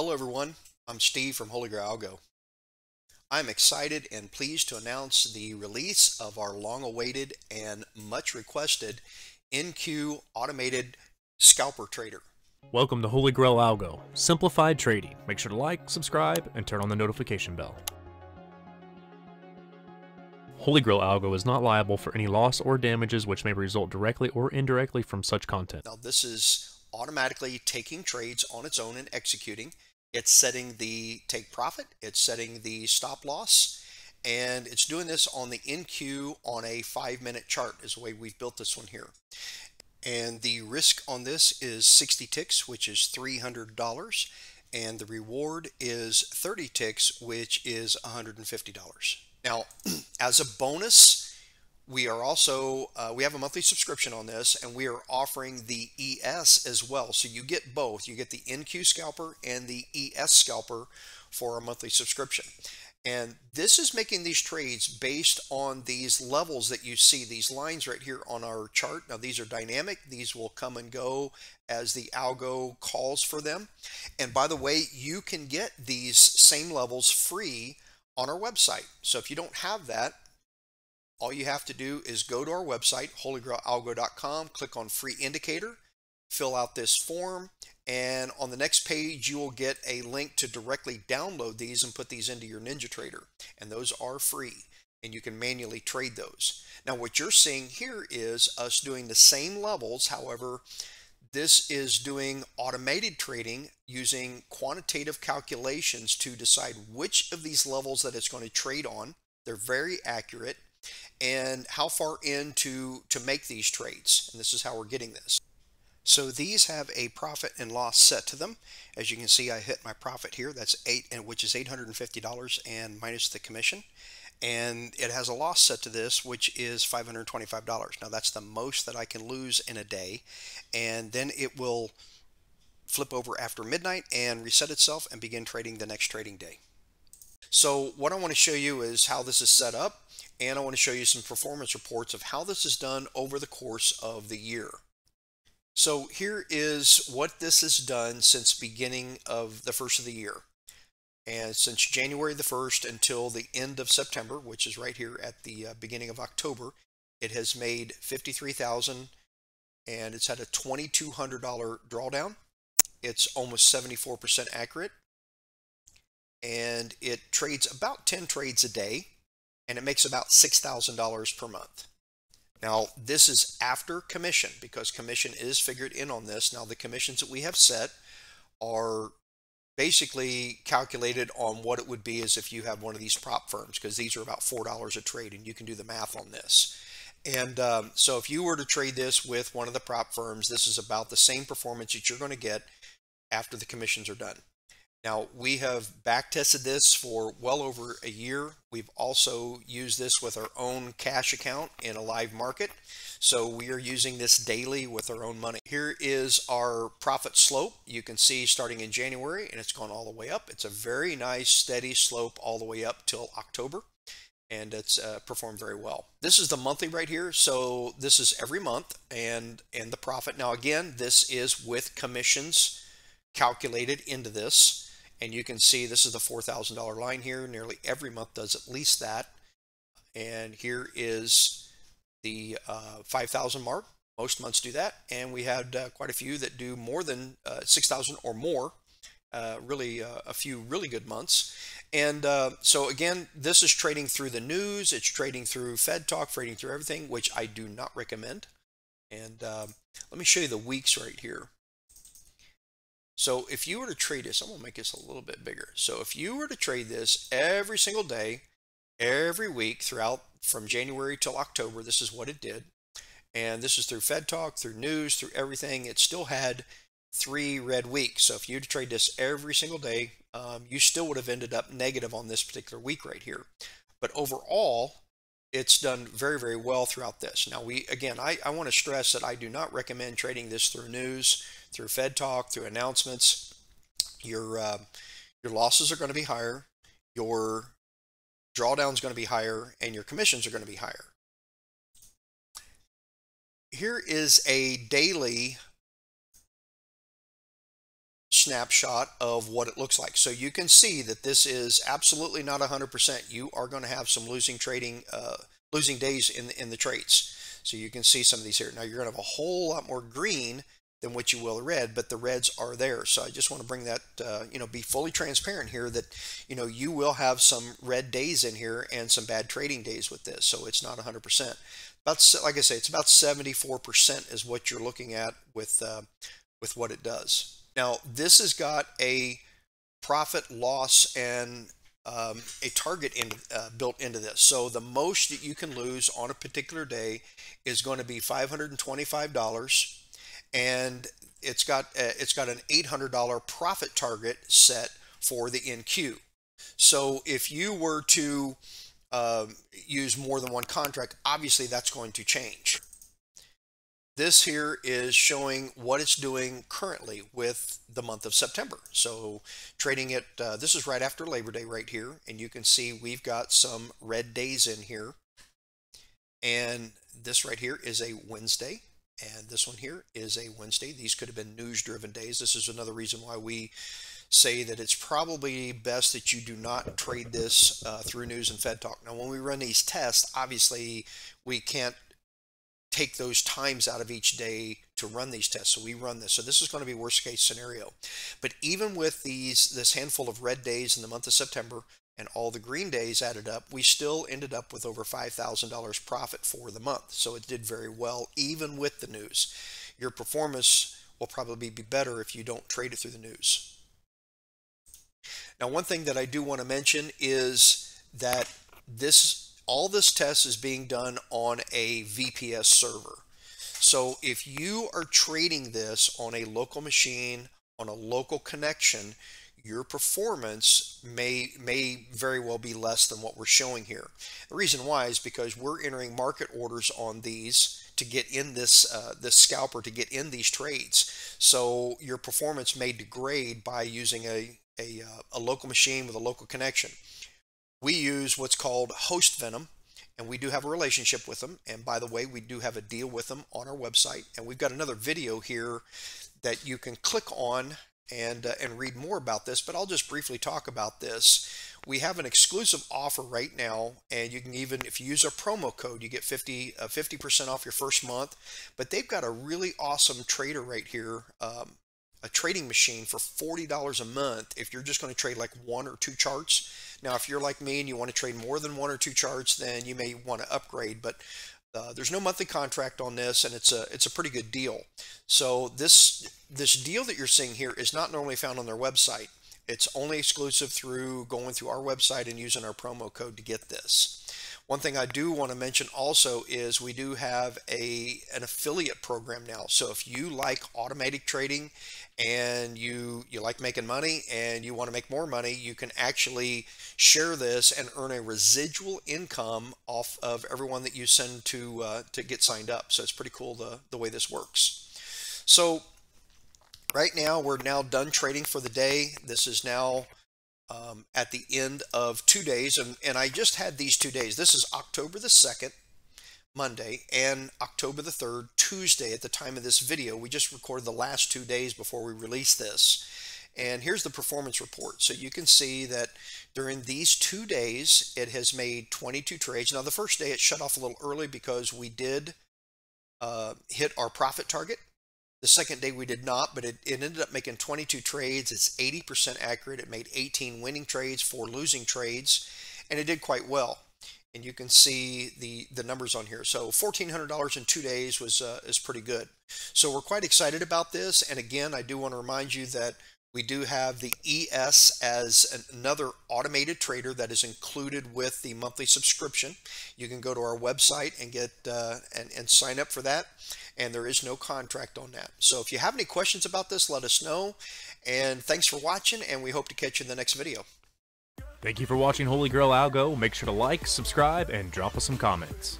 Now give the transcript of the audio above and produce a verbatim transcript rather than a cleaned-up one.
Hello everyone, I'm Steve from Holy Grail Algo. I'm excited and pleased to announce the release of our long-awaited and much-requested N Q Automated Scalper Trader. Welcome to Holy Grail Algo, simplified trading. Make sure to like, subscribe, and turn on the notification bell. Holy Grail Algo is not liable for any loss or damages which may result directly or indirectly from such content. Now this is automatically taking trades on its own and executing. It's setting the take profit, it's setting the stop loss, and it's doing this on the N Q on a five minute chart is the way we've built this one here. And the risk on this is sixty ticks, which is three hundred dollars, and the reward is thirty ticks, which is one hundred fifty dollars. Now, as a bonus, we are also, uh, we have a monthly subscription on this, and we are offering the E S as well. So you get both. You get the N Q Scalper and the E S Scalper for a monthly subscription. And this is making these trades based on these levels that you see, these lines right here on our chart. Now these are dynamic. These will come and go as the algo calls for them. And by the way, you can get these same levels free on our website. So if you don't have that, all you have to do is go to our website, holy grail algo dot com, click on free indicator, fill out this form, and on the next page you will get a link to directly download these and put these into your NinjaTrader. And those are free, and you can manually trade those. Now what you're seeing here is us doing the same levels. However, this is doing automated trading using quantitative calculations to decide which of these levels that it's going to trade on. They're very accurate. And how far in to, to make these trades. And this is how we're getting this. So these have a profit and loss set to them. As you can see, I hit my profit here. That's eight, and which is eight hundred fifty dollars and minus the commission. And it has a loss set to this, which is five hundred twenty-five dollars. Now that's the most that I can lose in a day. And then it will flip over after midnight and reset itself and begin trading the next trading day. So what I want to show you is how this is set up, and I want to show you some performance reports of how this is done over the course of the year. So here is what this has done since beginning of the first of the year, and since January the first until the end of September, which is right here at the beginning of October, it has made fifty-three thousand dollars, and it's had a twenty-two hundred dollar drawdown. It's almost seventy-four percent accurate. And it trades about ten trades a day, and it makes about six thousand dollars per month. Now this is after commission, because commission is figured in on this. Now the commissions that we have set are basically calculated on what it would be as if you have one of these prop firms, because these are about four dollars a trade, and you can do the math on this. And um, so if you were to trade this with one of the prop firms, this is about the same performance that you're going to get after the commissions are done. Now we have back tested this for well over a year. We've also used this with our own cash account in a live market. So we are using this daily with our own money. Here is our profit slope. You can see starting in January, and it's gone all the way up. It's a very nice steady slope all the way up till October, and it's uh, performed very well. This is the monthly right here. So this is every month, and, and the profit. Now again, this is with commissions calculated into this. And you can see this is the four thousand dollar line here. Nearly every month does at least that. And here is the uh, five thousand mark. Most months do that. And we had uh, quite a few that do more than uh, six thousand or more. Uh, really uh, a few really good months. And uh, so again, this is trading through the news. It's trading through Fed Talk, trading through everything, which I do not recommend. And uh, let me show you the weeks right here. So if you were to trade this, I'm going to make this a little bit bigger. So if you were to trade this every single day, every week throughout from January till October, this is what it did. And this is through Fed Talk, through news, through everything. It still had three red weeks. So if you were to trade this every single day, um, you still would have ended up negative on this particular week right here. But overall, it's done very, very well throughout this. Now we, again, I, I want to stress that I do not recommend trading this through news, through Fed Talk, through announcements. Your uh, your losses are going to be higher, your drawdown is going to be higher, and your commissions are going to be higher. Here is a daily snapshot of what it looks like. So you can see that this is absolutely not one hundred percent. You are going to have some losing trading, uh, losing days in the, in the trades. So you can see some of these here. Now you're going to have a whole lot more green than what you will red, but the reds are there. So I just want to bring that, uh, you know, be fully transparent here that, you know, you will have some red days in here and some bad trading days with this. So it's not one hundred percent. About, like I say, it's about seventy-four percent is what you're looking at with, uh, with what it does. Now, this has got a profit loss and um, a target in, uh, built into this. So the most that you can lose on a particular day is going to be five hundred twenty-five dollars. And it's got uh, it's got an eight hundred dollar profit target set for the N Q. So if you were to uh, use more than one contract, obviously that's going to change. This here is showing what it's doing currently with the month of September. So trading it, uh, this is right after Labor Day right here, and you can see we've got some red days in here. And this right here is a Wednesday. And this one here is a Wednesday. These could have been news-driven days. This is another reason why we say that it's probably best that you do not trade this uh, through news and Fed Talk. Now, when we run these tests, obviously we can't take those times out of each day to run these tests. So we run this. So this is going to be worst-case scenario. But even with these, this handful of red days in the month of September and all the green days added up, we still ended up with over five thousand dollars profit for the month. So it did very well, even with the news. Your performance will probably be better if you don't trade it through the news. Now, one thing that I do want to mention is that this, all this test is being done on a V P S server. So if you are trading this on a local machine, on a local connection, your performance may may very well be less than what we're showing here. The reason why is because we're entering market orders on these to get in this uh, this scalper to get in these trades. So your performance may degrade by using a a, a local machine with a local connection. We use what's called HostVenom, and we do have a relationship with them. And by the way, we do have a deal with them on our website. And we've got another video here that you can click on and uh, and read more about this, but I'll just briefly talk about this. We have an exclusive offer right now, and you can even, if you use a promo code, you get fifty percent off your first month. But they've got a really awesome trader right here, um, a trading machine for forty dollars a month if you're just going to trade like one or two charts. Now, if you're like me and you want to trade more than one or two charts, then you may want to upgrade, but Uh, there's no monthly contract on this, and it's a it's a pretty good deal. So this this deal that you're seeing here is not normally found on their website. It's only exclusive through going through our website and using our promo code to get this. One thing I do want to mention also is we do have a an affiliate program now. So if you like automatic trading and you you like making money and you want to make more money, you can actually share this and earn a residual income off of everyone that you send to uh, to get signed up. So it's pretty cool the the way this works. So right now we're now done trading for the day. This is now um, at the end of two days, and, and I just had these two days. This is October the second, Monday, and October the third, Tuesday at the time of this video. We just recorded the last two days before we released this. And here's the performance report. So you can see that during these two days, it has made twenty-two trades. Now the first day it shut off a little early because we did uh, hit our profit target. The second day we did not, but it, it ended up making twenty-two trades. It's eighty percent accurate. It made eighteen winning trades, four losing trades, and it did quite well. And you can see the, the numbers on here. So fourteen hundred dollars in two days was uh, is pretty good. So we're quite excited about this. And again, I do want to remind you that we do have the E S as an, another automated trader that is included with the monthly subscription. You can go to our website and get uh, and, and sign up for that. And there is no contract on that. So if you have any questions about this, let us know. And thanks for watching, and we hope to catch you in the next video. Thank you for watching Holy Grail Algo. Make sure to like, subscribe, and drop us some comments.